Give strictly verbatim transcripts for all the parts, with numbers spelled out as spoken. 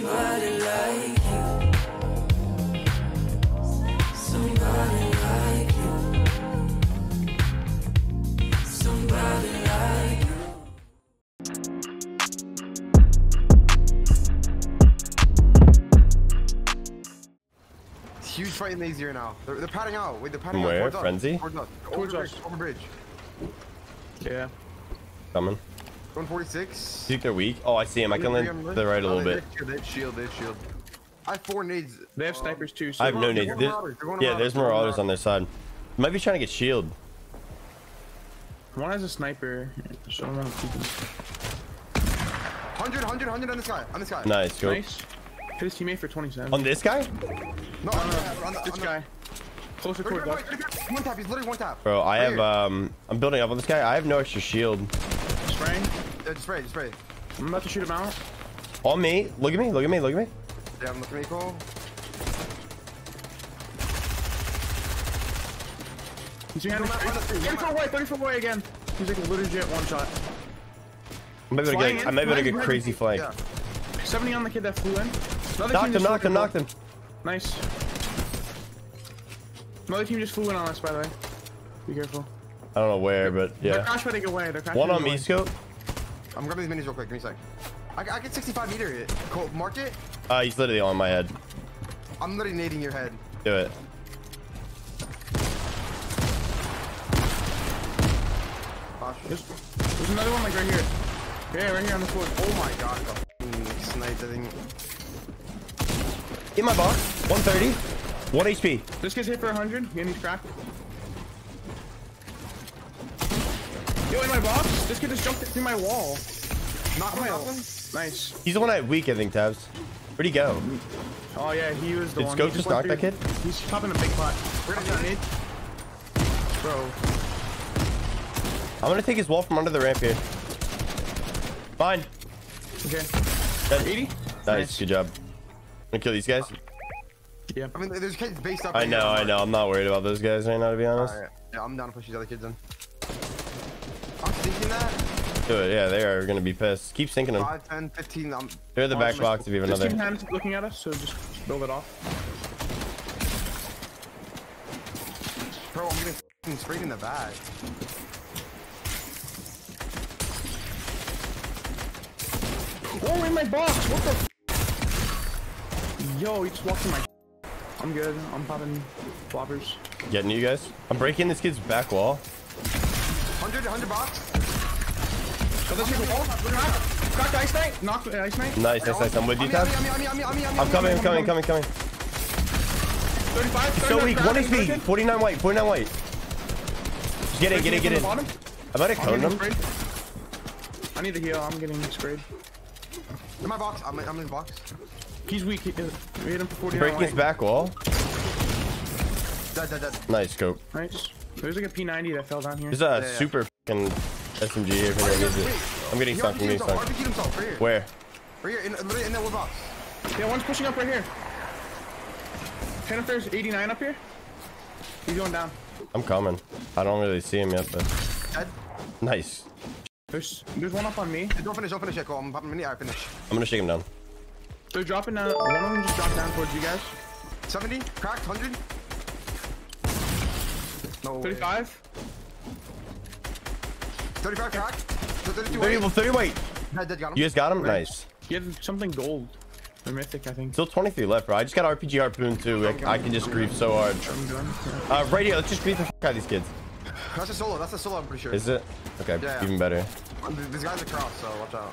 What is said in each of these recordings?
somebody like you, somebody like you, somebody like you. It's huge fight in these here now. They're, they're padding out. Wait, they're padding Where? out. Where? Frenzy? Towards us. Towards us. Over bridge. Yeah. Coming. one forty-six. I think they're weak. Oh, I see him. I can land to the right a little bit. They have shield. They have shield. I have four nades. They have snipers too. So I have no nades. Yeah, there's marauders on their side. Might be trying to get shield. One has a sniper. one hundred, one hundred, one hundred on this guy. On this guy. Nice. Go. Nice. Hit his teammate for twenty-seven. On this guy? No, on this guy. Closer to the one tap. He's literally one tap. Bro, I have um. I'm building up on this guy. I have no extra shield. Spray. Yeah, just spray, just spray. I'm about to shoot him out. On me. Look at me, look at me, look at me. Yeah, I'm looking at me, Cole. He's behind me. thirty foot away, thirty foot away again. He's like a legit one shot. I'm able to get, I'm able to get crazy flank. Yeah. seventy on the kid that flew in. Another knocked him, knocked him, knocked him. Nice. Another team just flew in on us, by the way. Be careful. I don't know where, but yeah. They're crash fighting away. They're crash One on me, scope. I'm grabbing these minis real quick. Give me a sec. I, I can sixty-five meter it. Cool. Mark it. Uh, he's literally on my head. I'm literally nading your head. Do it. There's, there's another one like right here. Yeah, right here on the floor. Oh my god. Sniped, I think. In my box. one thirty. one H P. This guy's hit for one hundred. He needs cracked. Yo, in my box? This kid just jumped through my wall. Not my own. Nice. He's the one at weak, I think, Tabs. Where'd he go? Oh, yeah, he was the Did one. Did Scope just knock that kid? He's popping a big pot. We're gonna need. Bro. I'm gonna take his wall from under the ramp here. Fine. Okay. That's eighty? Nice. nice, good job. I'm gonna kill these guys. Yeah. I mean, there's kids based up. I know, I know. I'm not worried about those guys right now, to be honest. Right. Yeah, I'm down to push these other kids in. Good, yeah, they are gonna be pissed. Keep sinking them. five, ten, fifteen. I'm They're in the back box if you have another. This team looking at us, so just build it off. Bro, I'm getting sprayed in the back. Oh, in my box! What the f? Yo, he just walked in my. I'm good. I'm popping floppers. Getting you guys. I'm breaking this kid's back wall. one hundred, one hundred box. So this is cracked ice knight. Knocked ice knight. Nice, nice, nice. I'm with you, Tab. I'm coming, I'm coming, coming, coming. thirty-five. So weak. one H P. forty-nine white. forty-nine white. Get in, get in, get in. I'm about to cone him. I need to heal. I'm getting sprayed. In my box. I'm in the box. He's weak. We hit him for forty-nine. Breaking his back wall. Dead, dead, dead. Nice scope. Nice. There's like a P ninety that fell down here. There's a yeah, yeah. super fucking S M G here. For no reason. I'm getting stuck. I'm getting stuck. Where? Right here, in, literally in that wood box. Yeah, one's pushing up right here. ten if there's eighty-nine up here. He's going down. I'm coming. I don't really see him yet, but. Dead. Nice. There's there's one up on me. Don't finish. Don't finish yet, Cole. I'm popping mini. I finish. I'm gonna shake him down. They're dropping down. One of them just dropped down towards you guys. seventy, cracked, one hundred. No thirty-five? thirty-five crack? thirty-two thirty, thirty, thirty, wait. You guys got him? Nice. You have something gold. Or mythic, I think. Still twenty-three left, bro. I just got R P G harpoon too. Like, I can just grief so hard. Uh, right here, let's just grief the f out of these kids. That's a solo. That's a solo, I'm pretty sure. Is it? Okay, yeah, even yeah. better. This guy's across, so watch out.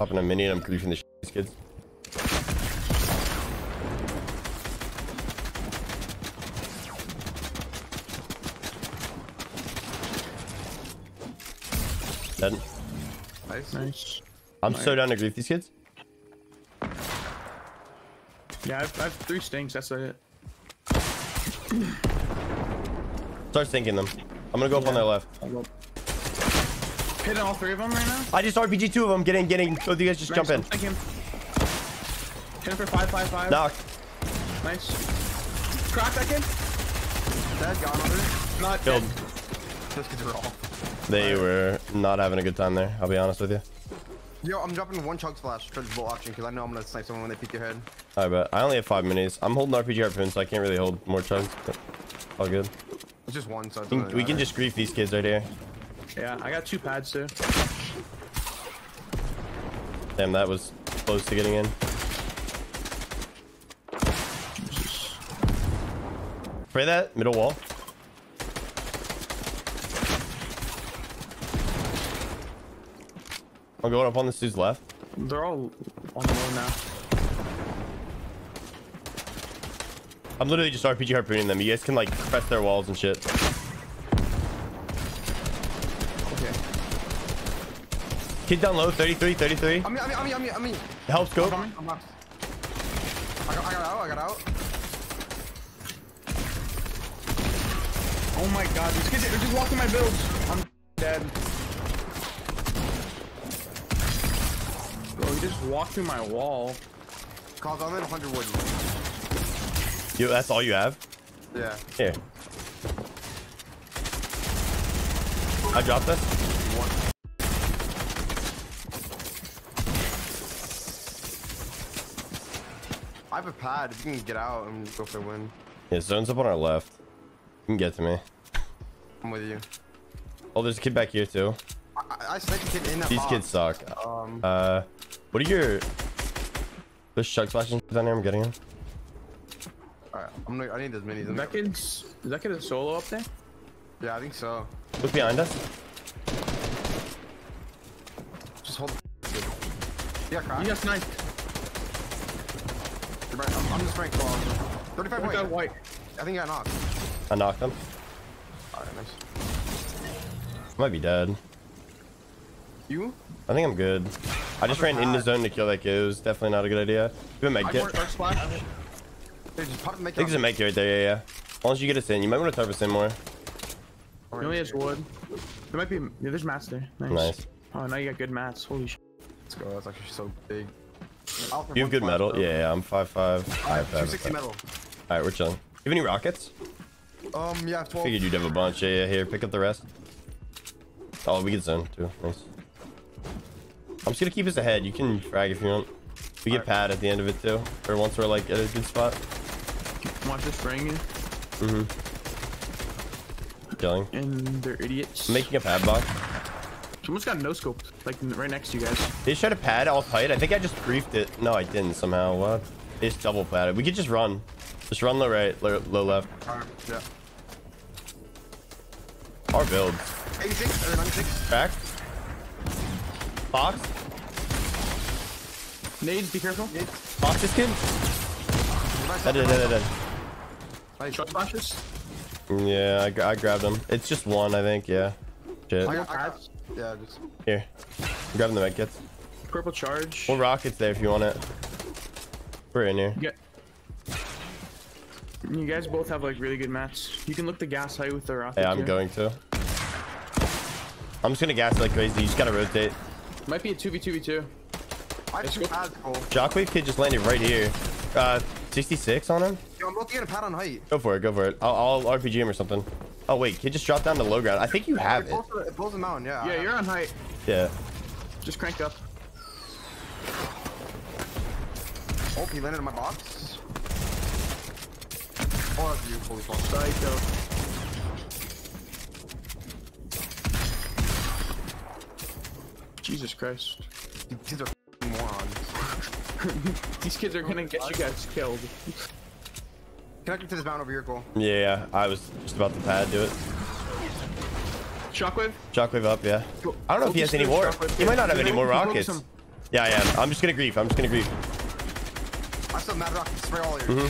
Popping a mini and I'm griefing the sh these kids. Dead. Nice. Nice. I'm nice. so down to grief these kids. Yeah, I have, I have three stings. That's it. Start stinking them. I'm gonna go up yeah. on their left. Hitting all three of them right now. I just R P G two of them. Get in, get in. Both of you guys just nice. jump in. Hit him for five, five, five. Knock. Nice. Crack that kid. That got him. Not killed. Those kids are all. They were not having a good time there, I'll be honest with you. Yo, I'm dropping one chug splash chargeable option because I know I'm gonna snipe someone when they peek their head. All right, but I only have five minis. I'm holding R P G harpoon, so I can't really hold more chugs. All good. It's just one. So it's we can, we can just grief these kids right here. Yeah, I got two pads too. Damn, that was close to getting in. Jesus. Spray that middle wall. I'm going up on this dude's left. They're all on the road now. I'm literally just R P G harpooning them. You guys can like press their walls and shit. Okay. Kid down low, thirty-three, thirty-three. I mean, I mean, I mean, I mean, I mean. Help scope. I'm I'm not... I, got, I got out, I got out. Oh my god, these kids are just walking my builds. I'm dead. Bro, he just walked through my wall. Cause I'm in one hundred wood. Yo, that's all you have? Yeah. Here. I dropped this. I have a pad. If you can get out and go for a win. Yeah, zone's up on our left. You can get to me. I'm with you. Oh, there's a kid back here too. I, I sniped a kid in that These box. Kids suck. Um, uh, what are your... There's chug splashing down here. I'm getting him. Alright, I'm gonna, I need as many as that kid's, is that kid a solo up there? Yeah, I think so. Look behind us. Just hold the... Yeah, crack. You got sniped. I'm, I'm just spraying claws. thirty-five white. white. I think I knocked. I knocked him. Alright, nice. Might be dead. You? I think I'm good. I just ran in the zone to kill that kid. It was definitely not a good idea. Do a med kit. Dude, just pop a med kit. I think there's a med kit right there, yeah, yeah. Once you get us in, you might want to tarp us in more. He only has wood. There might be. Yeah, there's mats there. Nice. nice. Oh, now you got good mats. Holy shit. Let's go. That's actually so big. You have good metal? Yeah, yeah, I'm five five. two sixty metal. Alright, we're chilling. You have any rockets? Um, yeah, twelve. Figured you'd have a bunch. Yeah, yeah, here. Pick up the rest. Oh, we get zone too. Nice. I'm just gonna keep us ahead. You can frag if you want. We get pad at the end of it too, or once we're like at a good spot. Watch this bring you. Mm-hmm. Killing. And they're idiots. I'm making a pad box. Someone's got no scope, like right next to you guys. They just tried to pad all tight. I think I just briefed it. No, I didn't somehow. What? They just double padded. We could just run. Just run low right, low, low left. Uh, yeah. Our build. eighty-six or ninety-six. Crack. Box. Nades, be careful. Nades. Box this kid. Dead, dead, dead, dead. I shot flashes. Yeah, I, I grabbed him. It's just one, I think. Yeah. Shit. I got, I got, yeah, just here. I'm grabbing the med kits. Purple charge. Well, rockets there if you want it. We're in here. Yeah. You guys both have like really good mats. You can look the gas height with the rocket. Yeah, I'm too. going to. I'm just gonna gas like crazy. You just gotta rotate. Might be a two v two v two. I just Shockwave kid just landed right here. Uh, sixty-six on him. Yo, I'm about to get a pad on height. Go for it, go for it. I'll, I'll R P G him or something. Oh wait, kid just dropped down to low ground. I think you have it. It blows him out, yeah. Yeah, you're on height. Yeah. Just cranked up. Oh, he landed in my box. Oh, that's you, holy fuck. Psycho. Jesus Christ. These kids are morons. These kids are gonna get you guys killed. Connected to this mound over here, Cole. Yeah, I was just about to pad, do it. Shockwave? Shockwave up, yeah. I don't know if he has any more. He might not have any more rockets. Yeah, yeah. I'm just gonna grief. I'm just gonna grief. I still have mad rockets. Spray all here.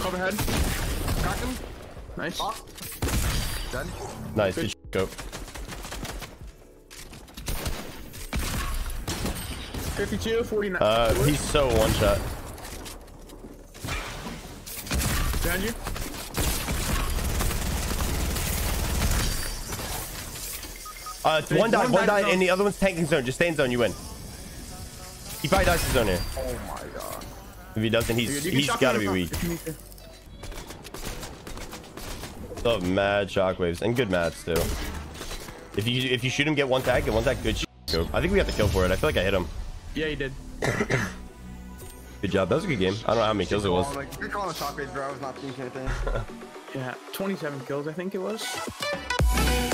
Cover head. Crack him. Nice. Done. Nice. Good scope. fifty-two, forty-nine. Uh, he's so one shot. Behind you. Uh, it's one died, one died, and the other one's tanking zone. Just stay in zone, you win. He probably dies his zone here. Oh my god. If he doesn't, he's he's gotta be weak. Still have mad shockwaves and good mats too. If you if you shoot him, get one tag, get one tag, good shit. scope. I think we got the kill for it. I feel like I hit him. Yeah, you did. Good job. That was a good game. I don't know how many kills it was. Like, you're calling a shot page, bro. I was not thinking anything. Yeah, twenty-seven kills, I think it was.